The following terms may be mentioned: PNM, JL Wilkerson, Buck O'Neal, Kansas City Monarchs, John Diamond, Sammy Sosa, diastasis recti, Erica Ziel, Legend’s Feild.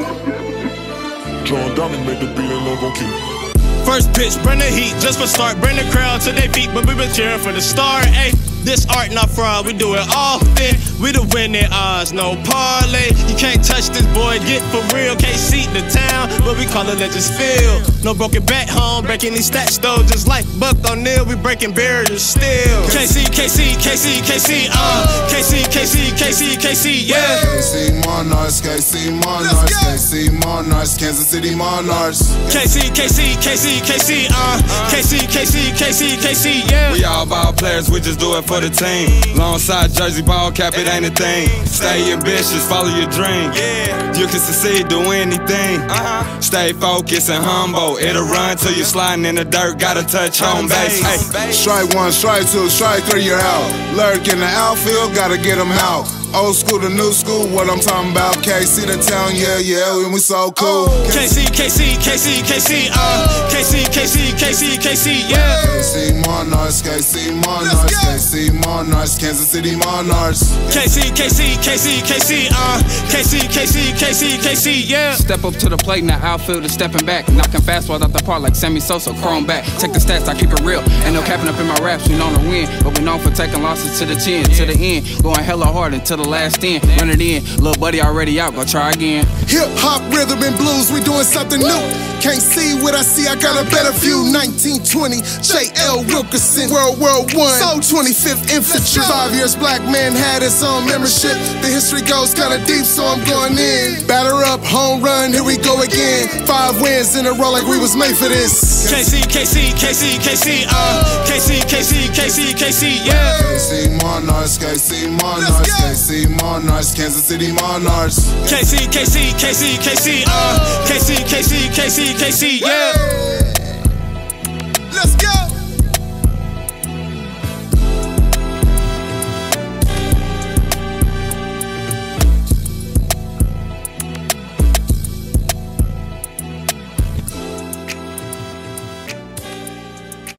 John Diamond made the beat and I'm gon' keep. First pitch, bring the heat, just for start, bring the crowd to their feet, but we been cheering for the start, ayy. This art not fraud, we do it often, we the winning odds, no parlay. You can't touch this boy, get for real, can't seat the town, but we call it Legends Field. No broken back home, breaking these stats though, just like Buck O'Neal, we breaking barriers still. KC, KC, KC, KC, KC, KC, KC, KC, yeah. KC Monarchs, KC Monarchs, KC Monarchs, Kansas City Monarchs. KC, KC, KC, KC, KC, KC, KC, KC, yeah. We all ball players, we just do it for the team. Long side jersey, ball cap, it ain't a thing. Stay ambitious, follow your dream. Yeah, you can succeed, do anything. Stay focused and humble. It'll run till you sliding in the dirt. Gotta touch home base. Hey. Strike one, strike two, strike three, you're out. Lurk in the outfield, gotta get them out. Old school to new school, what I'm talking about. KC the town, yeah, yeah, and we so cool. KC, KC, KC, KC, KC, KC, KC, KC, yeah. KC Monarchs, KC Monarchs, KC Monarchs, Kansas City Monarchs. KC, KC, KC, KC, KC, KC, KC, KC, yeah. Step up to the plate, now outfield is stepping back. Knocking fastballs out the park like Sammy Sosa, chrome back. Check the stats, I keep it real. Ain't no capping up in my raps, we known to win. But we known for taking losses to the chin, to the end. Going hella hard until the last in, run it in, little buddy already out, go try again. Hip hop, rhythm and blues, we doing something new. Can't see what I see, I got a better view. 1920, JL Wilkerson, World War I, so 25th Infantry. 5 years black man had his own membership. The history goes kinda deep, so I'm going in. Batter up, home run, here we go again. 5 wins in a row like we was made for this. KC, KC, KC, KC, KC, KC, KC, KC, yeah. KC Monarchs, KC Monarchs, KC Monarchs, Kansas City Monarchs. KC, KC, KC, KC, KC, KC, KC, KC, yeah.